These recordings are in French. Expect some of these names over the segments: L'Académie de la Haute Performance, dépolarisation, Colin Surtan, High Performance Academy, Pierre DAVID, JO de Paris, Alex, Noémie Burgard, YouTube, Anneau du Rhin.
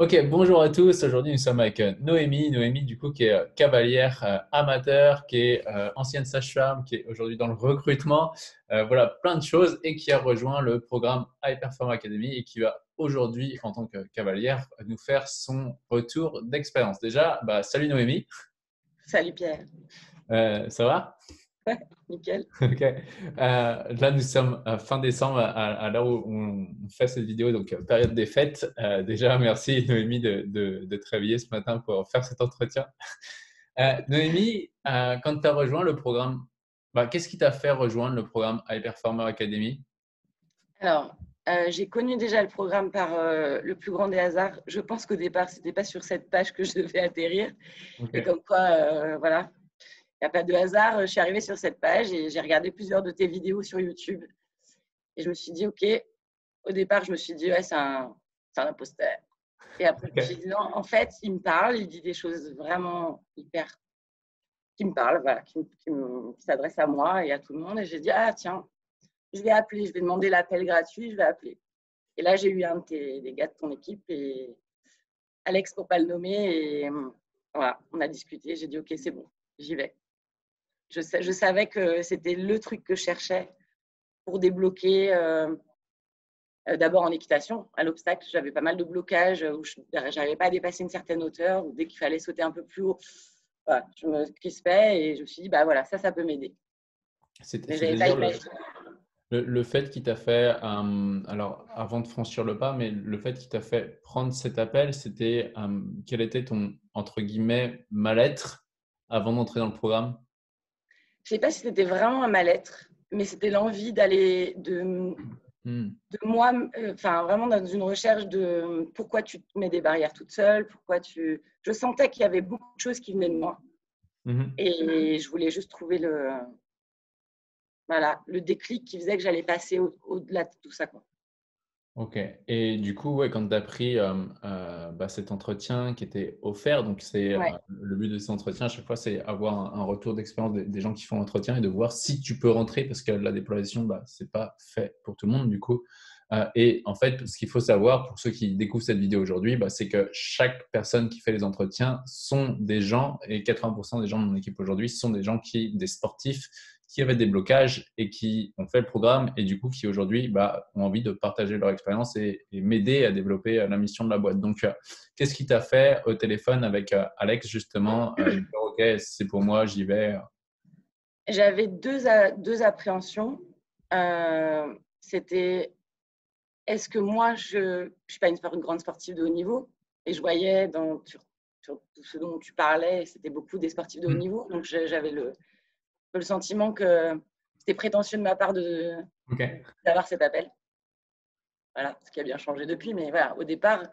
Ok, bonjour à tous. Aujourd'hui, nous sommes avec Noémie. Noémie, du coup, qui est cavalière amateur, qui est ancienne sage-femme, qui est aujourd'hui dans le recrutement. Voilà, plein de choses et qui a rejoint le programme High Performance Academy et qui va aujourd'hui, en tant que cavalière, nous faire son retour d'expérience. Déjà, bah, salut Noémie. Salut Pierre. Ça va ? Ouais, nickel. Ok. Là, nous sommes fin décembre, à l'heure où on fait cette vidéo, donc période des fêtes. Déjà, merci Noémie de te réveiller ce matin pour faire cet entretien. Noémie, quand tu as rejoint le programme, bah, qu'est-ce qui t'a fait rejoindre le programme High Performance Academy? Alors, j'ai connu déjà le programme par le plus grand des hasards. Je pense qu'au départ, ce n'était pas sur cette page que je devais atterrir. Okay. Et comme quoi, voilà. Il n'y a pas de hasard, je suis arrivée sur cette page et j'ai regardé plusieurs de tes vidéos sur YouTube. Et je me suis dit, OK, au départ, je me suis dit, ouais, c'est un imposteur. Et après, okay. Je me suis dit, non, en fait, il me parle, il dit des choses vraiment hyper… qui me parlent, voilà, qui s'adressent à moi et à tout le monde. Et j'ai dit, ah tiens, je vais appeler, je vais demander l'appel gratuit, je vais appeler. Et là, j'ai eu un des gars de ton équipe, et Alex, pour ne pas le nommer, et voilà, on a discuté. J'ai dit, OK, c'est bon, j'y vais. Je savais que c'était le truc que je cherchais pour débloquer, d'abord en équitation, à l'obstacle. J'avais pas mal de blocages où je n'arrivais pas à dépasser une certaine hauteur, ou dès qu'il fallait sauter un peu plus haut, voilà, je me crispais et je me suis dit, bah voilà, ça peut m'aider. C'était le fait qui t'a fait, alors avant de franchir le pas, mais le fait qui t'a fait prendre cet appel, c'était quel était ton, entre guillemets, mal-être avant d'entrer dans le programme? Je ne sais pas si c'était vraiment un mal-être, mais c'était l'envie d'aller de moi, enfin vraiment dans une recherche de pourquoi tu te mets des barrières toute seule, pourquoi tu… Je sentais qu'il y avait beaucoup de choses qui venaient de moi. Et je voulais juste trouver le déclic qui faisait que j'allais passer au-delà de tout ça, quoi. Ok. Et du coup, ouais, quand tu as pris cet entretien qui était offert, donc c'est ouais. Le but de cet entretien à chaque fois, c'est avoir un retour d'expérience des gens qui font l'entretien et de voir si tu peux rentrer, parce que la dépolarisation, bah, ce n'est pas fait pour tout le monde du coup. Et en fait, ce qu'il faut savoir pour ceux qui découvrent cette vidéo aujourd'hui, bah, c'est que chaque personne qui fait les entretiens sont des gens, et 80% des gens de mon équipe aujourd'hui sont des gens des sportifs, qui avaient des blocages et qui ont fait le programme et du coup qui aujourd'hui ont envie de partager leur expérience et m'aider à développer la mission de la boîte. Donc, qu'est-ce qui t'a fait au téléphone avec Alex justement OK, c'est pour moi, j'y vais. J'avais deux appréhensions. C'était, est-ce que moi, je ne suis pas une grande sportive de haut niveau, et je voyais sur ce dont tu parlais, c'était beaucoup des sportifs de haut niveau. Donc, j'avais le sentiment que c'était prétentieux de ma part d'avoir cet appel. Voilà, ce qui a bien changé depuis. Mais voilà, au départ,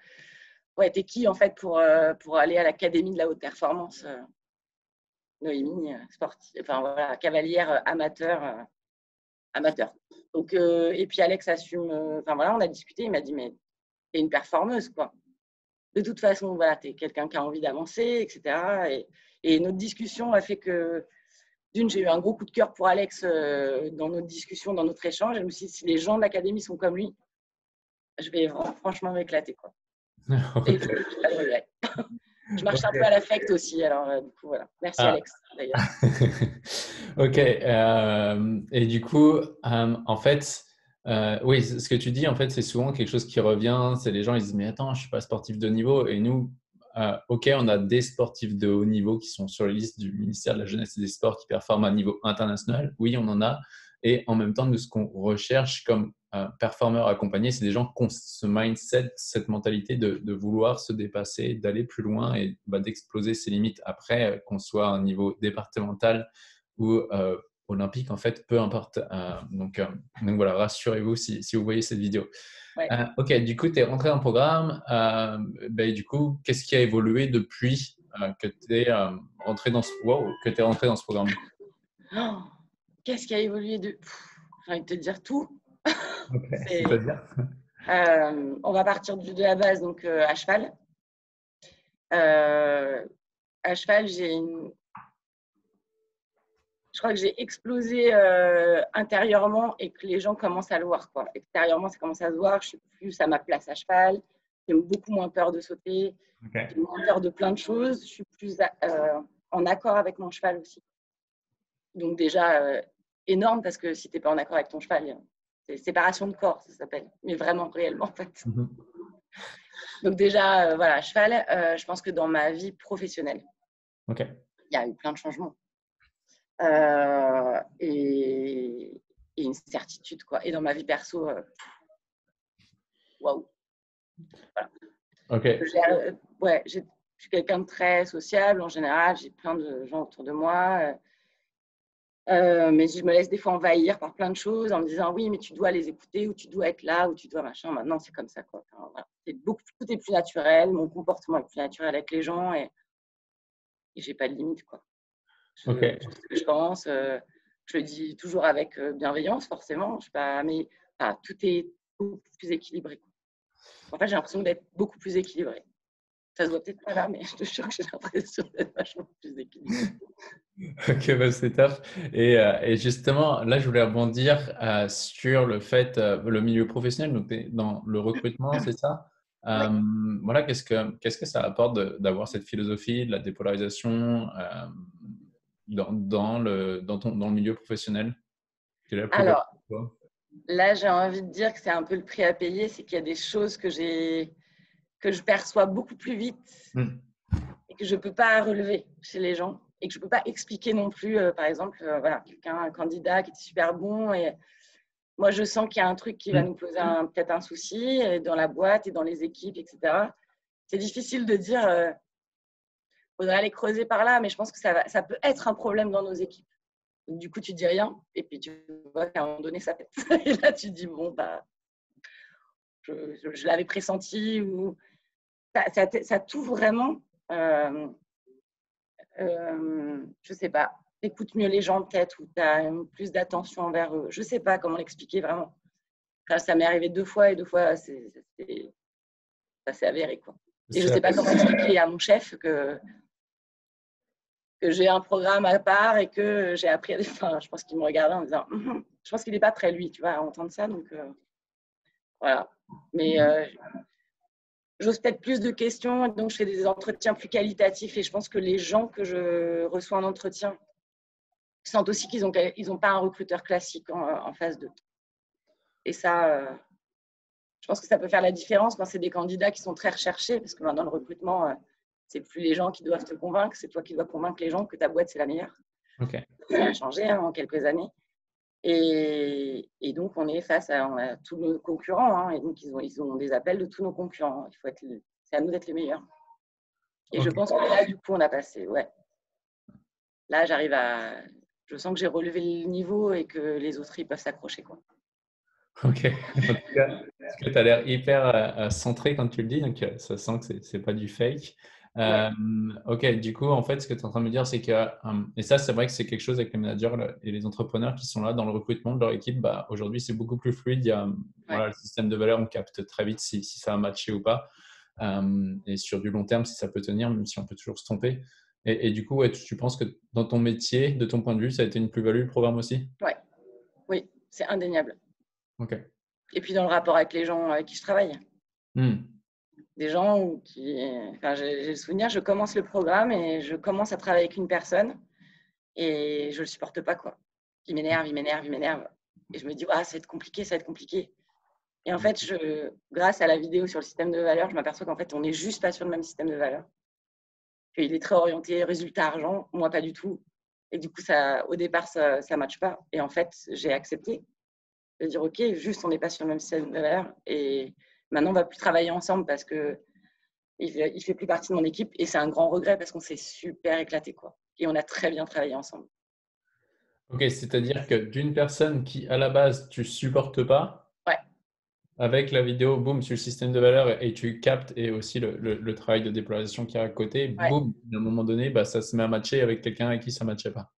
ouais, t'es qui en fait pour aller à l'académie de la haute performance, Noémie, sportive, enfin voilà, cavalière amateur. Donc et puis Alex assume. Enfin voilà, on a discuté. Il m'a dit, mais t'es une performeuse, quoi. De toute façon, voilà, t'es quelqu'un qui a envie d'avancer, etc. Et notre discussion a fait que d'une, j'ai eu un gros coup de cœur pour Alex dans notre discussion, dans notre échange. Je me suis dit, si les gens de l'académie sont comme lui, je vais franchement m'éclater, quoi. Okay. Je marche un peu à l'affect aussi. Alors, du coup, voilà. Merci Alex, d'ailleurs. OK. Et du coup, en fait… oui, ce que tu dis, en fait, c'est souvent quelque chose qui revient. C'est les gens, ils disent « mais attends, je ne suis pas sportif de niveau ». Et nous… OK, on a des sportifs de haut niveau qui sont sur les listes du ministère de la Jeunesse et des Sports qui performent à niveau international. Oui, on en a. Et en même temps, nous, ce qu'on recherche comme performeurs accompagnés, c'est des gens qui ont ce mindset, cette mentalité de vouloir se dépasser, d'aller plus loin et d'exploser ses limites. Après, qu'on soit à un niveau départemental ou olympique, en fait, peu importe. Donc voilà, rassurez-vous si vous voyez cette vidéo. Ouais. OK, du coup, tu es rentré dans le programme. Du coup, qu'est-ce qui a évolué depuis que tu es rentré dans ce programme? Oh, qu'est-ce qui a évolué j'ai envie de te dire tout. Okay, c'est-à-dire on va partir de la base, donc à cheval. À cheval, je crois que j'ai explosé intérieurement et que les gens commencent à le voir, quoi. Extérieurement, ça commence à se voir. Je suis plus à ma place à cheval. J'ai beaucoup moins peur de sauter, okay. J'ai moins peur de plein de choses. Je suis plus en accord avec mon cheval aussi. Donc déjà, énorme, parce que si tu n'es pas en accord avec ton cheval, c'est séparation de corps, ça s'appelle. Mais vraiment, réellement, en fait. Mm-hmm. Donc déjà, voilà, cheval, je pense que dans ma vie professionnelle, okay. Il y a eu plein de changements. Et une certitude, quoi. Et dans ma vie perso, waouh. Wow. Voilà. Okay. Ouais, je suis quelqu'un de très sociable en général, j'ai plein de gens autour de moi, mais je me laisse des fois envahir par plein de choses en me disant oui mais tu dois les écouter ou tu dois être là ou tu dois machin, maintenant c'est comme ça quoi. Enfin, voilà. Tout est plus naturel, mon comportement est plus naturel avec les gens et j'ai pas de limite quoi. Okay. Je sais ce que je pense, je le dis toujours avec bienveillance forcément, je sais pas, mais enfin, tout est beaucoup plus équilibré quoi. En fait, j'ai l'impression d'être beaucoup plus équilibrée. Ça se voit peut-être pas là, mais je te jure que j'ai l'impression d'être vachement plus équilibrée. Ok, bah c'est top. Et justement, là, je voulais rebondir sur le fait, le milieu professionnel, donc dans le recrutement, c'est ça ? Oui. Voilà, qu'est-ce que ça apporte d'avoir cette philosophie de la dépolarisation dans le milieu professionnel ? Alors, là, j'ai envie de dire que c'est un peu le prix à payer, c'est qu'il y a des choses que je perçois beaucoup plus vite et que je ne peux pas relever chez les gens et que je ne peux pas expliquer non plus. Par exemple, voilà, un candidat qui était super bon et moi, je sens qu'il y a un truc qui va nous poser peut-être un souci dans la boîte et dans les équipes, etc. C'est difficile de dire, faudrait aller creuser par là, mais je pense que ça peut être un problème dans nos équipes. Du coup, tu dis rien et puis tu vois qu'à un moment donné, ça pète. Et là, tu dis, bon, bah, je l'avais pressenti. Ou... Ça t'ouvre vraiment, je ne sais pas, tu écoutes mieux les gens peut-être ou tu as plus d'attention envers eux. Je ne sais pas comment l'expliquer vraiment. Ça m'est arrivé deux fois et deux fois, ça s'est avéré. Quoi. Et je ne sais pas comment expliquer à mon chef que j'ai un programme à part et que j'ai appris à des... Enfin, je pense qu'il me regardait en me disant je pense qu'il n'est pas prêt, lui, tu vois, à entendre ça. Donc, voilà. Mais j'ose peut-être plus de questions. Donc, je fais des entretiens plus qualitatifs. Et je pense que les gens que je reçois en entretien sentent aussi qu'ils n'ont pas un recruteur classique en face d'eux. Et ça, je pense que ça peut faire la différence quand c'est des candidats qui sont très recherchés. Parce que maintenant, le recrutement... c'est plus les gens qui doivent te convaincre, c'est toi qui dois convaincre les gens que ta boîte, c'est la meilleure. Okay. Ça a changé en quelques années. Et donc, on est face à tous nos concurrents. Et donc, ils ont des appels de tous nos concurrents. C'est à nous d'être les meilleurs. Et okay. Je pense que là, du coup, on a passé. Ouais. Là, je sens que j'ai relevé le niveau et que les autres, ils peuvent s'accrocher. Quoi. Ok. En tout cas, tu as l'air hyper centré quand tu le dis. Donc, ça sent que ce n'est pas du fake. Ok, du coup, en fait, ce que tu es en train de me dire, c'est que, et ça, c'est vrai que c'est quelque chose avec les managers et les entrepreneurs qui sont là dans le recrutement de leur équipe. Bah, aujourd'hui, c'est beaucoup plus fluide. Il y a voilà, le système de valeur, on capte très vite si ça a matché ou pas. Et sur du long terme, si ça peut tenir, même si on peut toujours se tromper. Et du coup, ouais, tu penses que dans ton métier, de ton point de vue, ça a été une plus-value, le programme aussi ? Ouais. Oui, c'est indéniable. Ok. Et puis, dans le rapport avec les gens avec qui je travaille. Des gens qui... Enfin, j'ai le souvenir, je commence le programme et je commence à travailler avec une personne et je ne le supporte pas, quoi. Il m'énerve. Et je me dis, ah, ça va être compliqué. Et en fait, grâce à la vidéo sur le système de valeur, je m'aperçois qu'en fait, on n'est juste pas sur le même système de valeur. Il est très orienté résultat argent, moi pas du tout. Et du coup, au départ, ça ne matche pas. Et en fait, j'ai accepté de dire, ok, juste, on n'est pas sur le même système de valeur. Et... Maintenant, on ne va plus travailler ensemble parce qu'il ne fait plus partie de mon équipe et c'est un grand regret parce qu'on s'est super éclaté, quoi. Et on a très bien travaillé ensemble. Ok, c'est-à-dire que d'une personne qui, à la base, tu ne supportes pas, ouais. Avec la vidéo, boum, sur le système de valeur et tu captes et aussi le travail de dépolarisation qu'il y a à côté, ouais. Boum, à un moment donné, bah, ça se met à matcher avec quelqu'un avec qui ça ne matchait pas.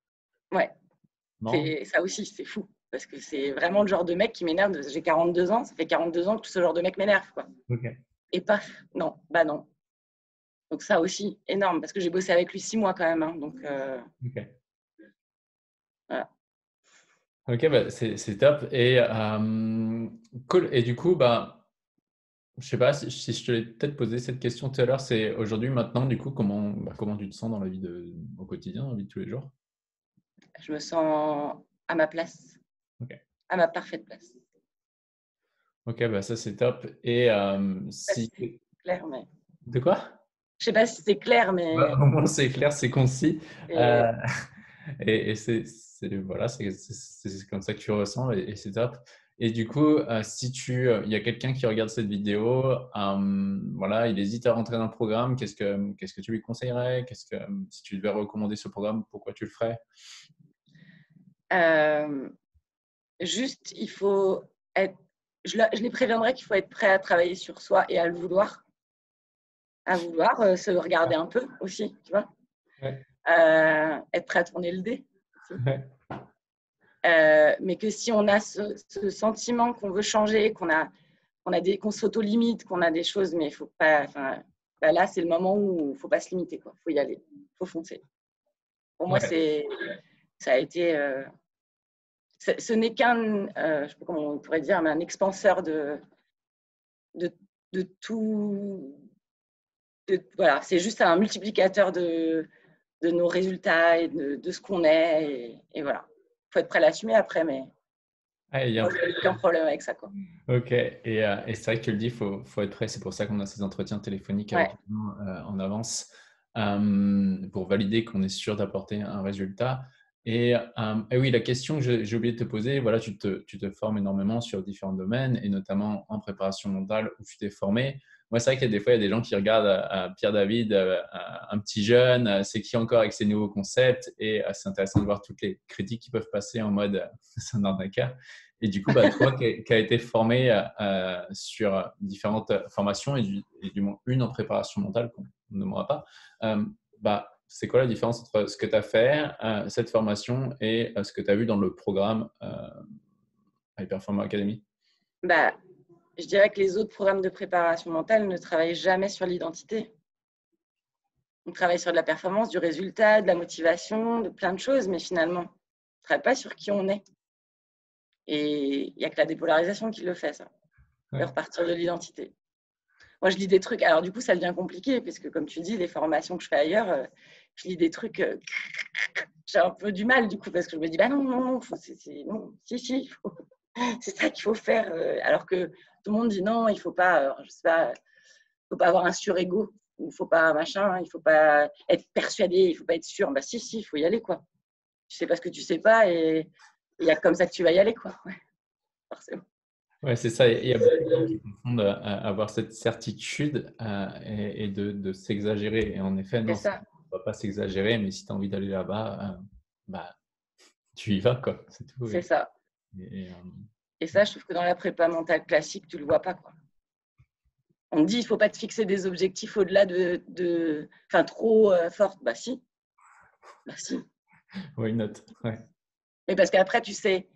Ouais, ça aussi, c'est fou. Parce que c'est vraiment le genre de mec qui m'énerve. J'ai 42 ans, ça fait 42 ans que tout ce genre de mec m'énerve. Quoi. Okay. Et paf, non. Donc ça aussi, énorme, parce que j'ai bossé avec lui 6 mois quand même. Hein, donc, Ok. Voilà. Ok, bah, c'est top. Et cool. Et du coup, bah, Je sais pas si je te l'ai peut-être posé cette question tout à l'heure, c'est aujourd'hui, maintenant, du coup, comment tu te sens dans la vie au quotidien, dans la vie de tous les jours? Je me sens à ma place, okay. À ma parfaite place. Ok, bah ça c'est top. Et si... C'est clair, mais... De quoi? Je sais pas si c'est clair, mais... Bah, au moins c'est clair, c'est concis. Et, c'est comme ça que tu ressens et c'est top. Et du coup, si il y a quelqu'un qui regarde cette vidéo, voilà, il hésite à rentrer dans le programme, qu'est-ce que tu lui conseillerais? Si tu devais recommander ce programme, pourquoi tu le ferais? Juste, il faut être... Je les préviendrai qu'il faut être prêt à travailler sur soi et à le vouloir. À vouloir se regarder un peu aussi, tu vois. Ouais. Être prêt à tourner le dé. Ouais. Mais que si on a ce sentiment qu'on veut changer, qu'on s'auto-limite, qu'on a des choses, mais il faut pas. Enfin, bah là, c'est le moment où il faut pas se limiter, quoi. Faut y aller, faut foncer. Pour moi, ça a été. Ce n'est qu'un, je sais pas comment on pourrait dire, mais un expanseur de tout. Voilà, c'est juste un multiplicateur de nos résultats et de ce qu'on est, et voilà. Il faut être prêt à l'assumer après, mais il n'y a aucun problème avec ça, quoi. Ok, et c'est vrai que tu le dis, il faut être prêt. C'est pour ça qu'on a ces entretiens téléphoniques avec nous, en avance, pour valider qu'on est sûr d'apporter un résultat. Et oui, la question que j'ai oublié de te poser, voilà, tu te formes énormément sur différents domaines, et notamment en préparation mentale où tu t'es formé. Moi, c'est vrai qu'il y a des fois, il y a des gens qui regardent à Pierre DAVID, un petit jeune, c'est qui encore avec ses nouveaux concepts, et c'est intéressant de voir toutes les critiques qui peuvent passer en mode « c'est un arnaqueur ». Et du coup, bah, toi qui as été formé sur différentes formations, et du moins une en préparation mentale qu'on ne nommera pas, c'est quoi la différence entre ce que tu as fait, cette formation, et ce que tu as vu dans le programme High Performance Academy? Je dirais que les autres programmes de préparation mentale ne travaillent jamais sur l'identité. On travaille sur de la performance, du résultat, de la motivation, de plein de choses, mais finalement, on ne travaille pas sur qui on est. Et il n'y a que la dépolarisation qui le fait, ça. De repartir de l'identité. Moi, je lis des trucs. Alors, du coup, ça devient compliqué, parce que, comme tu dis, les formations que je fais ailleurs, je lis des trucs... J'ai un peu du mal, du coup, parce que je me dis, non, il faut... C'est ça qu'il faut faire, alors que tout le monde dit non, il ne faut pas, je sais pas, faut pas avoir un sur-ego, il ne faut pas machin, il ne faut pas être persuadé, il ne faut pas être sûr. Bah si, il faut y aller, quoi. Tu ne sais pas ce que tu ne sais pas, et il y a comme ça que tu vas y aller, quoi. Ouais. Forcément. Ouais, c'est ça. Il y a beaucoup de gens qui confondent avoir cette certitude et de s'exagérer. Et en effet, non, on ne va pas s'exagérer, mais si tu as envie d'aller là-bas, tu y vas, quoi. C'est tout. C'est ça. Et ça, je trouve que dans la prépa mentale classique, tu ne le vois pas, quoi. On dit il ne faut pas te fixer des objectifs au-delà Enfin, trop fortes. Bah si. Oui, note. Ouais. Mais parce qu'après, tu sais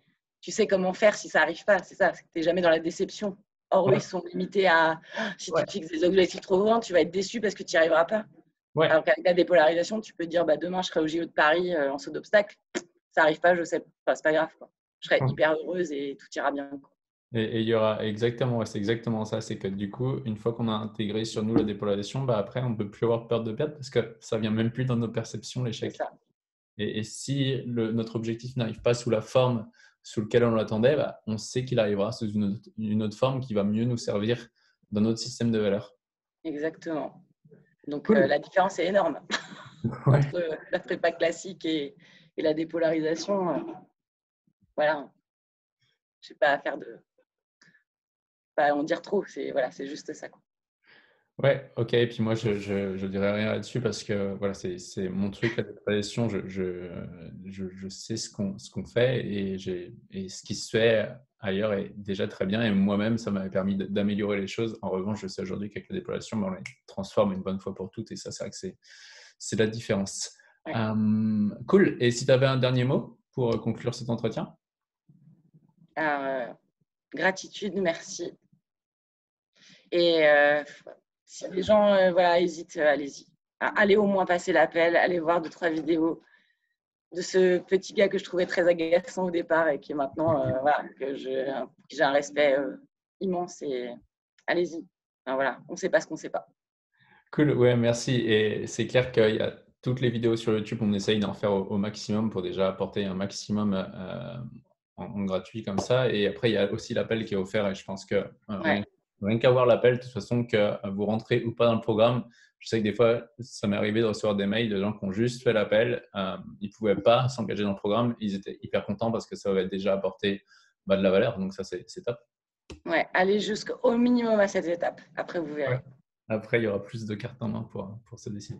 comment faire si ça n'arrive pas. C'est ça, tu n'es jamais dans la déception. Or, eux, ils sont limités à… Si tu te fixes des objectifs trop grands, tu vas être déçu parce que tu n'y arriveras pas. Ouais. Alors qu'avec la dépolarisation, tu peux dire demain, je serai au JO de Paris en saut d'obstacle. Ça n'arrive pas, je sais. Enfin, c'est pas grave, quoi. Je serai hyper heureuse et tout ira bien. Et il y aura c'est exactement ça. C'est que du coup, une fois qu'on a intégré sur nous la dépolarisation, après, on ne peut plus avoir peur de perdre parce que ça ne vient même plus dans nos perceptions, l'échec. Et si notre objectif n'arrive pas sous la forme sous laquelle on l'attendait, on sait qu'il arrivera sous une autre forme qui va mieux nous servir dans notre système de valeurs. Exactement. Donc, la différence est énorme entre la prépa classique et la dépolarisation. Voilà, je ne vais pas faire de. Pas en dire trop, c'est juste ça, quoi. Ouais, ok. Et puis moi, je dirais rien là-dessus parce que c'est mon truc, la dépolarisation. Je sais ce qu'on fait et ce qui se fait ailleurs est déjà très bien. Et moi-même, ça m'avait permis d'améliorer les choses. En revanche, je sais aujourd'hui qu'avec la dépolarisation, on les transforme une bonne fois pour toutes. Et ça, c'est vrai que c'est la différence. Ouais. Cool. Et si tu avais un dernier mot pour conclure cet entretien? Gratitude, merci. Et si les gens hésitent, allez-y. Allez au moins passer l'appel, allez voir 2-3 vidéos de ce petit gars que je trouvais très agaçant au départ et qui est maintenant, que j'ai un respect immense. Et allez-y, Alors voilà, on ne sait pas ce qu'on ne sait pas. Cool, ouais, merci. Et c'est clair qu'il y a toutes les vidéos sur YouTube, on essaye d'en faire au maximum pour déjà apporter un maximum en gratuit comme ça. Et après, il y a aussi l'appel qui est offert. Et je pense que rien qu'à voir l'appel, de toute façon, que vous rentrez ou pas dans le programme, je sais que des fois, ça m'est arrivé de recevoir des mails de gens qui ont juste fait l'appel. Ils ne pouvaient pas s'engager dans le programme. Ils étaient hyper contents parce que ça avait déjà apporté de la valeur. Donc, ça, c'est top. Ouais, allez jusqu'au minimum à cette étape. Après, vous verrez. Ouais. Après, il y aura plus de cartes en main pour se décider.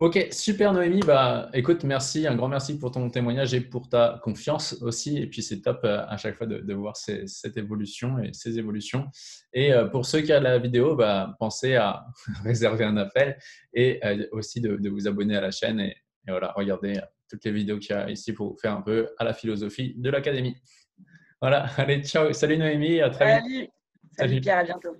Ok, super Noémie. Bah, écoute, merci. Un grand merci pour ton témoignage et pour ta confiance aussi. Et puis, c'est top à chaque fois de voir cette évolution et ces évolutions. Et pour ceux qui regardent la vidéo, bah, pensez à réserver un appel et aussi de vous abonner à la chaîne. Et voilà, regardez toutes les vidéos qu'il y a ici pour vous faire un peu à la philosophie de l'académie. Voilà, allez, ciao. Salut Noémie, à très vite. Salut Pierre, à bientôt.